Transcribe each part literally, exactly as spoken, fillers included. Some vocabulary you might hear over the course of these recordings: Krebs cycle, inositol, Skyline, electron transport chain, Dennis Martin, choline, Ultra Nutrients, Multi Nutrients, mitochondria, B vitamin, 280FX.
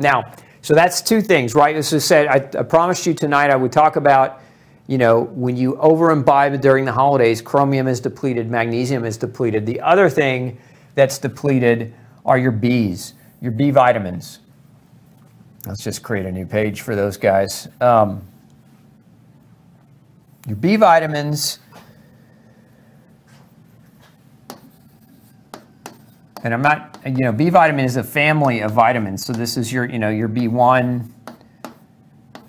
Now, so that's two things, right? As I said, I, I promised you tonight I would talk about, you know, when you over imbibe during the holidays, chromium is depleted, magnesium is depleted. The other thing that's depleted are your B's, your B vitamins. Let's just create a new page for those guys. Um, your B vitamins, and I'm not, you know, B vitamin is a family of vitamins. So this is your, you know, your B one,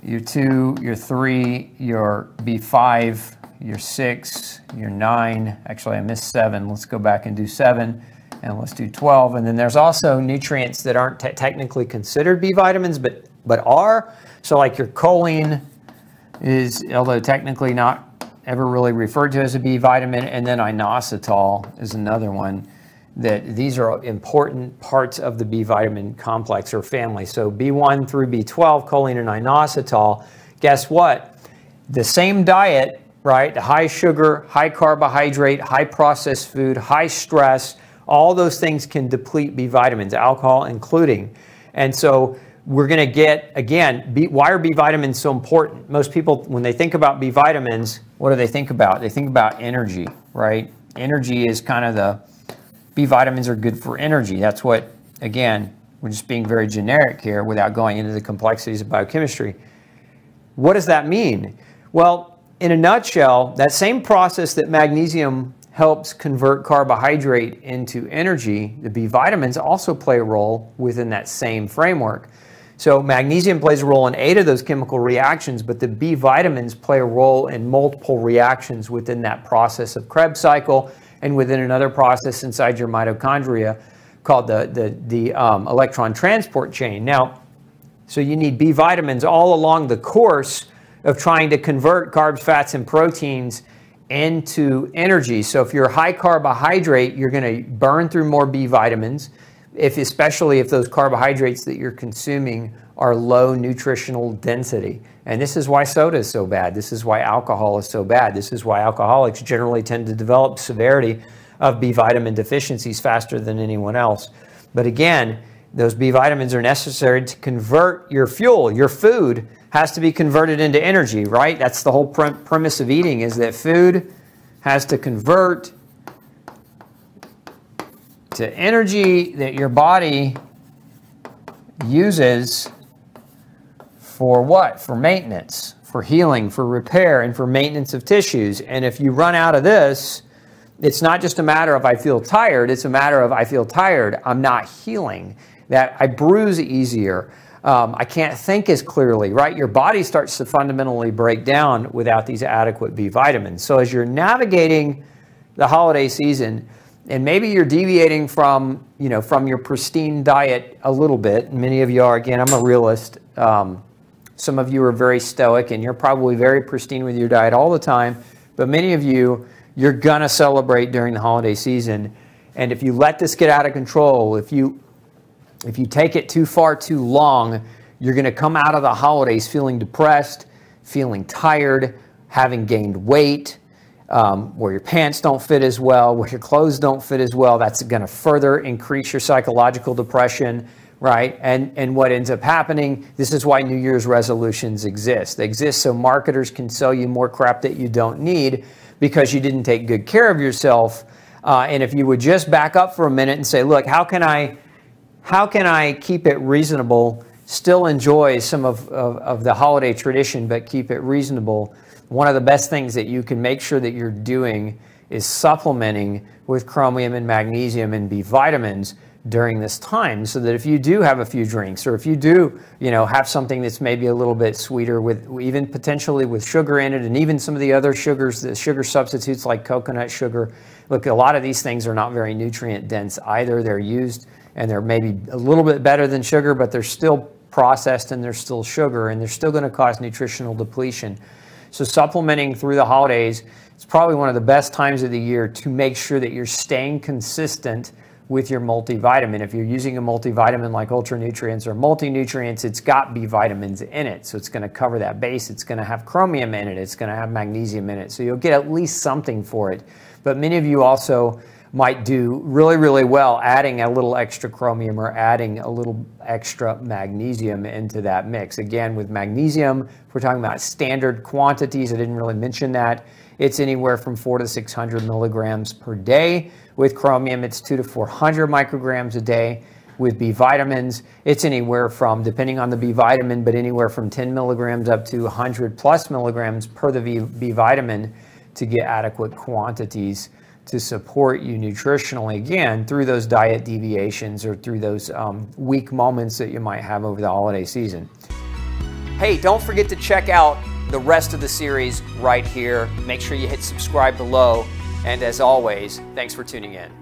your two, your three, your B five, your six, your nine. Actually, I missed seven. Let's go back and do seven. And let's do twelve. And then there's also nutrients that aren't te- technically considered B vitamins, but, but are. So like your choline is, although technically not ever really referred to as a B vitamin. And then inositol is another one, that these are important parts of the B vitamin complex or family. So B one through B twelve, choline and inositol. Guess what? The same diet, right? High sugar, high carbohydrate, high processed food, high stress, all those things can deplete B vitamins, alcohol including. And so we're going to get, again, B, why are B vitamins so important? Most people, when they think about B vitamins, what do they think about? They think about energy, right? Energy is kind of the, B vitamins are good for energy. That's what, again, we're just being very generic here without going into the complexities of biochemistry. What does that mean? Well, in a nutshell, that same process that magnesium helps convert carbohydrate into energy, the B vitamins also play a role within that same framework. So magnesium plays a role in eight of those chemical reactions, but the B vitamins play a role in multiple reactions within that process of Krebs cycle and within another process inside your mitochondria called the, the, the um, electron transport chain. Now, so you need B vitamins all along the course of trying to convert carbs, fats, and proteins into energy. So if you're high carbohydrate, you're going to burn through more B vitamins, if especially if those carbohydrates that you're consuming are low nutritional density. And this is why soda is so bad. This is why alcohol is so bad. This is why alcoholics generally tend to develop severity of B vitamin deficiencies faster than anyone else. But again, those B vitamins are necessary to convert your fuel. Your food has to be converted into energy, right? That's the whole prim- premise of eating, is that food has to convert to energy that your body uses for what? For maintenance, for healing, for repair, and for maintenance of tissues. And if you run out of this, it's not just a matter of I feel tired, it's a matter of I feel tired, I'm not healing, that I bruise easier, um, I can't think as clearly, right? Your body starts to fundamentally break down without these adequate B vitamins. So as you're navigating the holiday season, and maybe you're deviating from, you know, from your pristine diet a little bit. Many of you are. Again, I'm a realist. Um, some of you are very stoic, and you're probably very pristine with your diet all the time. But many of you, you're going to celebrate during the holiday season. And if you let this get out of control, if you, if you take it too far too long, you're going to come out of the holidays feeling depressed, feeling tired, having gained weight, Um, where your pants don't fit as well, where your clothes don't fit as well. That's going to further increase your psychological depression, right? And, and what ends up happening, this is why New Year's resolutions exist. They exist so marketers can sell you more crap that you don't need because you didn't take good care of yourself. Uh, and if you would just back up for a minute and say, look, how can I, how can I keep it reasonable, still enjoy some of, of, of the holiday tradition, but keep it reasonable? One of the best things that you can make sure that you're doing is supplementing with chromium and magnesium and B vitamins during this time, so that if you do have a few drinks, or if you do, you know, have something that's maybe a little bit sweeter with even potentially with sugar in it, and even some of the other sugars, the sugar substitutes like coconut sugar. Look, a lot of these things are not very nutrient dense either. They're used and they're maybe a little bit better than sugar, but they're still processed and they're still sugar, and they're still going to cause nutritional depletion. So supplementing through the holidays, it's probably one of the best times of the year to make sure that you're staying consistent with your multivitamin. If you're using a multivitamin like Ultra Nutrients or Multi Nutrients, it's got B vitamins in it. So it's going to cover that base. It's going to have chromium in it. It's going to have magnesium in it. So you'll get at least something for it. But many of you also might do really, really well adding a little extra chromium or adding a little extra magnesium into that mix. Again, with magnesium, if we're talking about standard quantities, I didn't really mention that. It's anywhere from four to six hundred milligrams per day. With chromium, it's two to four hundred micrograms a day. With B vitamins, it's anywhere from, depending on the B vitamin, but anywhere from ten milligrams up to one hundred plus milligrams per the B, B vitamin to get adequate quantities to support you nutritionally, again, through those diet deviations or through those um, weak moments that you might have over the holiday season. Hey, don't forget to check out the rest of the series right here. Make sure you hit subscribe below. And as always, thanks for tuning in.